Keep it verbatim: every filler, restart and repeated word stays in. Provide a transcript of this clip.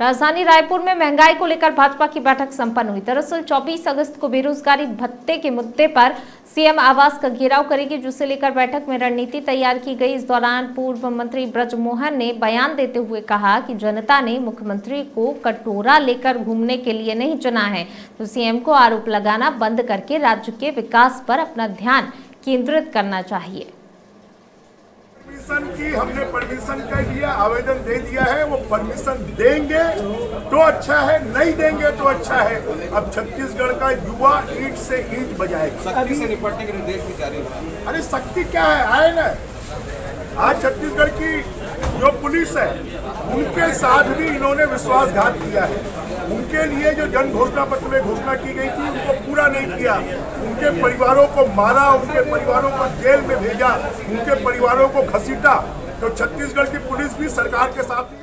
राजधानी रायपुर में महंगाई को लेकर भाजपा की बैठक संपन्न हुई। दरअसल चौबीस अगस्त को बेरोजगारी भत्ते के मुद्दे पर सीएम आवास का घेराव करेगी, जिसे लेकर बैठक में रणनीति तैयार की गई। इस दौरान पूर्व मंत्री बृजमोहन ने बयान देते हुए कहा कि जनता ने मुख्यमंत्री को कटोरा लेकर घूमने के लिए नहीं चुना है, तो सीएम को आरोप लगाना बंद करके राज्य के विकास पर अपना ध्यान केंद्रित करना चाहिए। की हमने परमिशन कर दिया, आवेदन दे दिया है, वो परमिशन देंगे तो अच्छा है, नहीं देंगे तो अच्छा है। अब छत्तीसगढ़ का युवा ईट से ईट बजाएगा, सख्ती से निपटने के निर्देश भी जारी हैं। अरे सख्ती क्या है, आए ना, आज छत्तीसगढ़ की जो पुलिस है उनके साथ भी इन्होंने विश्वासघात किया है। उनके लिए जो जन घोषणा पत्र में घोषणा की गई थी उनको पूरा नहीं किया, उनके परिवारों को मारा, उनके परिवारों को जेल में भेजा, उनके परिवारों को घसीटा। तो छत्तीसगढ़ की पुलिस भी सरकार के साथ